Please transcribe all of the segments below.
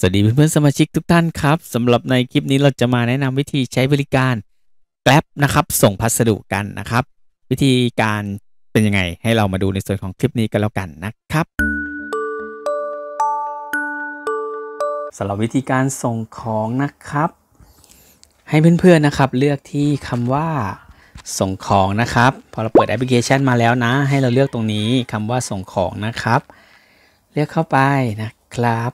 สวัสดีเพื่อนๆสมาชิกทุกท่านครับสำหรับในคลิปนี้เราจะมาแนะนำวิธีใช้บริการ Grab นะครับส่งพัสดุกันนะครับวิธีการเป็นยังไงให้เรามาดูในส่วนของคลิปนี้กันแล้วกันนะครับสำหรับวิธีการส่งของนะครับให้เพื่อนๆนะครับเลือกที่คำว่าส่งของนะครับพอเราเปิดแอปพลิเคชันมาแล้วนะให้เราเลือกตรงนี้คำว่าส่งของนะครับเลือกเข้าไปนะครับ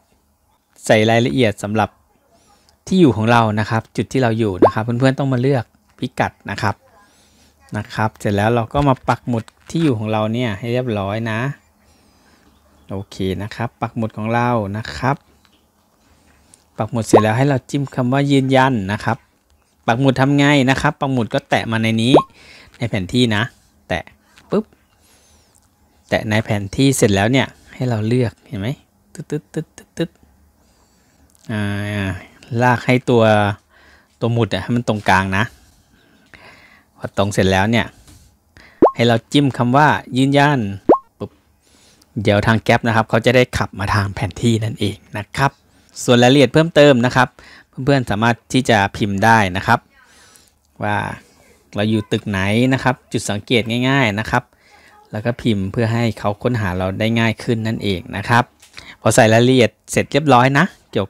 ใส่รายละเอียดสำหรับที่อยู่ของเรานะครับจุดที่เราอยู่นะครับเพื่อนๆต้องมาเลือกพิกัดนะครับเสร็จแล้วเราก็มาปักหมุดที่อยู่ของเราเนี่ยให้เรียบร้อยนะโอเคนะครับปักหมุดของเรานะครับปักหมุดเสร็จแล้วให้เราจิ้มคำว่ายืนยันนะครับปักหมุดทำไงนะครับปักหมุดก็แตะมาในนี้ในแผนที่นะแตะปุ๊บแตะในแผนที่เสร็จแล้วเนี่ยให้เราเลือกเห็นไหมตึ๊ดลากให้ตัวหมุดให้มันตรงกลางนะพอตรงเสร็จแล้วเนี่ยให้เราจิ้มคำว่ายืนยันปุ๊บเดี๋ยวทางแก๊ปนะครับเขาจะได้ขับมาทางแผนที่นั่นเองนะครับส่วนรายละเอียดเพิ่มเติมนะครับเพื่อนๆสามารถที่จะพิมพ์ได้นะครับว่าเราอยู่ตึกไหนนะครับจุดสังเกตง่ายๆนะครับแล้วก็พิมพ์เพื่อให้เขาค้นหาเราได้ง่ายขึ้นนั่นเองนะครับพอใส่รายละเอียดเสร็จเรียบร้อยนะเกี่ยว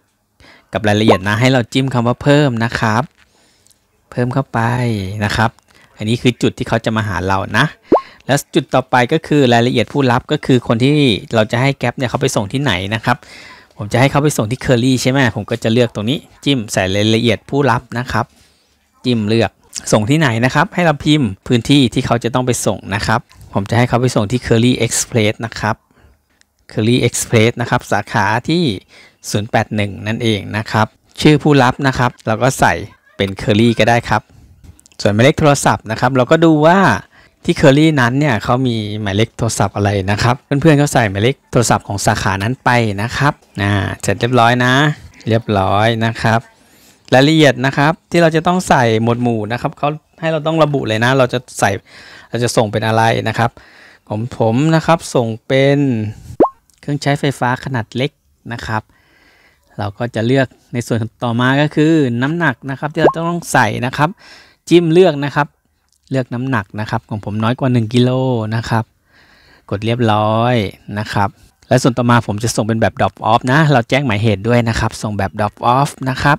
กับรายละเอียดนะให้เราจิ้มคำว่าเพิ่มนะครับเพิ่มเข้าไปนะครับอันนี้คือจุดที่เขาจะมาหาเรานะแล้วจุดต่อไปก็คือรายละเอียดผู้รับก็คือคนที่เราจะให้แก๊ปเนี่ยเขาไปส่งที่ไหนนะครับผมจะให้เขาไปส่งที่เคอรี่ใช่ไหมผมก็จะเลือกตรงนี้จิ้มใส่รายละเอียดผู้รับนะครับจิ้มเลือกส่งที่ไหนนะครับให้เราพิมพ์พื้นที่ที่เขาจะต้องไปส่งนะครับผมจะให้เขาไปส่งที่เคอรี่เอ็กซ์เพรสนะครับเคอรี่เอ็กซ์เพรสนะครับสาขาที่081นั่นเองนะครับชื่อผู้รับนะครับเราก็ใส่เป็นเคอรี่ก็ได้ครับส่วนหมายเลขโทรศัพท์นะครับเราก็ดูว่าที่เคอรี่นั้นเนี่ยเขามีหมายเลขโทรศัพท์อะไรนะครับเพื่อนๆเขาใส่หมายเลขโทรศัพท์ของสาขานั้นไปนะครับเสร็จเรียบร้อยนะเรียบร้อยนะครับรายละเอียดนะครับที่เราจะต้องใส่หมวดหมู่นะครับเขาให้เราต้องระบุเลยนะเราจะส่งเป็นอะไรนะครับของผมนะครับส่งเป็นเครื่องใช้ไฟฟ้าขนาดเล็กนะครับเราก็จะเลือกในส่วนต่อมาก็คือน้ำหนักนะครับที่เราต้องใส่นะครับจิ้มเลือกนะครับเลือกน้ำหนักนะครับของผมน้อยกว่า1กิโลนะครับกดเรียบร้อยนะครับและส่วนต่อมาผมจะส่งเป็นแบบ drop off นะเราแจ้งหมายเหตุด้วยนะครับส่งแบบ drop off นะครับ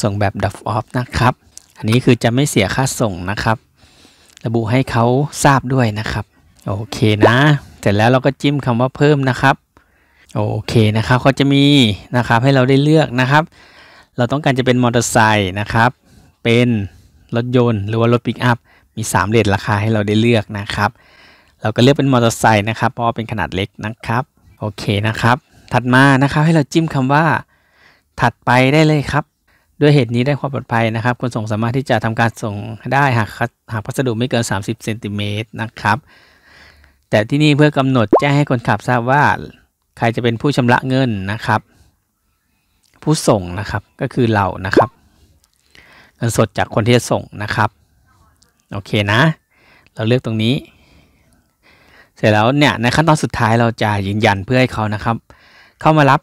ส่งแบบ drop off นะครับอันนี้คือจะไม่เสียค่าส่งนะครับระบุให้เขาทราบด้วยนะครับโอเคนะเสร็จแล้วเราก็จิ้มคำว่าเพิ่มนะครับโอเคนะครับเขาจะมีนะครับให้เราได้เลือกนะครับเราต้องการจะเป็นมอเตอร์ไซค์นะครับเป็นรถยนต์หรือว่ารถปิกอัพมี3เรทราคาให้เราได้เลือกนะครับเราก็เลือกเป็นมอเตอร์ไซค์นะครับเพราะเป็นขนาดเล็กนะครับโอเคนะครับถัดมานะครับให้เราจิ้มคำว่าถัดไปได้เลยครับด้วยเหตุนี้ได้ความปลอดภัยนะครับคนส่งสามารถที่จะทำการส่งได้หากพัสดุไม่เกิน30เซนติเมตรนะครับแต่ที่นี่เพื่อกำหนดแจ้งให้คนขับทราบว่าใครจะเป็นผู้ชำระเงินนะครับผู้ส่งนะครับก็คือเรานะครับเงินสดจากคนที่จะส่งนะครับโอเคนะเราเลือกตรงนี้เสร็จแล้วเนี่ยในขั้นตอนสุดท้ายเราจะยืนยันเพื่อให้เขานะครับเข้ามารับ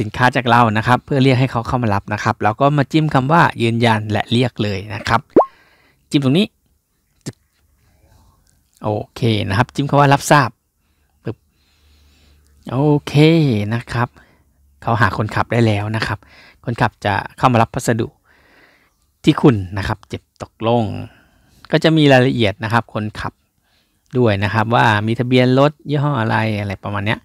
สินค้าจากเรานะครับเพื่อเรียกให้เขาเข้ามารับนะครับเราก็มาจิ้มคำว่ายืนยันและเรียกเลยนะครับจิ้มตรงนี้โอเคนะครับจิ้มคำว่ารับทราบโอเคนะครับเขาหาคนขับได้แล้วนะครับคนขับจะเข้ามารับพัสดุที่คุณนะครับเจ็บตกลงก็จะมีรายละเอียดนะครับคนขับด้วยนะครับว่ามีทะเบียนรถยี่ห้ออะไรประมาณเนี้ย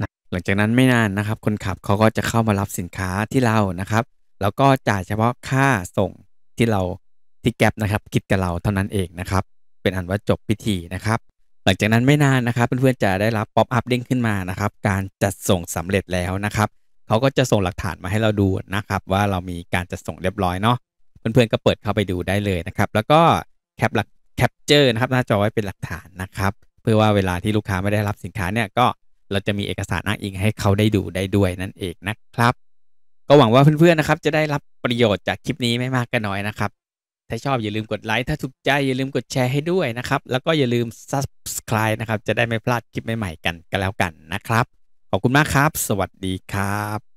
นะหลังจากนั้นไม่นานนะครับคนขับเขาก็จะเข้ามารับสินค้าที่เรานะครับแล้วก็จ่ายเฉพาะค่าส่งที่แก๊ปนะครับคิดกับเราเท่านั้นเองนะครับเป็นอันว่าจบพิธีนะครับหลังจากนั้นไม่นานนะครับเพื่อนๆจะได้รับป๊อปอัพเด้งขึ้นมานะครับการจัดส่งสำเร็จแล้วนะครับเขาก็จะส่งหลักฐานมาให้เราดูนะครับว่าเรามีการจัดส่งเรียบร้อยเนาะเพื่อนๆก็เปิดเข้าไปดูได้เลยนะครับแล้วก็แคปเจอร์นะครับหน้าจอไว้เป็นหลักฐานนะครับเพื่อว่าเวลาที่ลูกค้าไม่ได้รับสินค้าเนี่ยก็เราจะมีเอกสารอ้างอิงให้เขาได้ดูได้ด้วยนั่นเองนะครับก็หวังว่าเพื่อนๆนะครับจะได้รับประโยชน์จากคลิปนี้ไม่มากก็น้อยนะครับถ้าชอบอย่าลืมกดไลค์ถ้าถูกใจอย่าลืมกดแชร์ให้ด้วยนะครับแล้วก็อย่าลืม Subscribe นะครับจะได้ไม่พลาดคลิปใหม่ๆกันแล้วกันนะครับขอบคุณมากครับสวัสดีครับ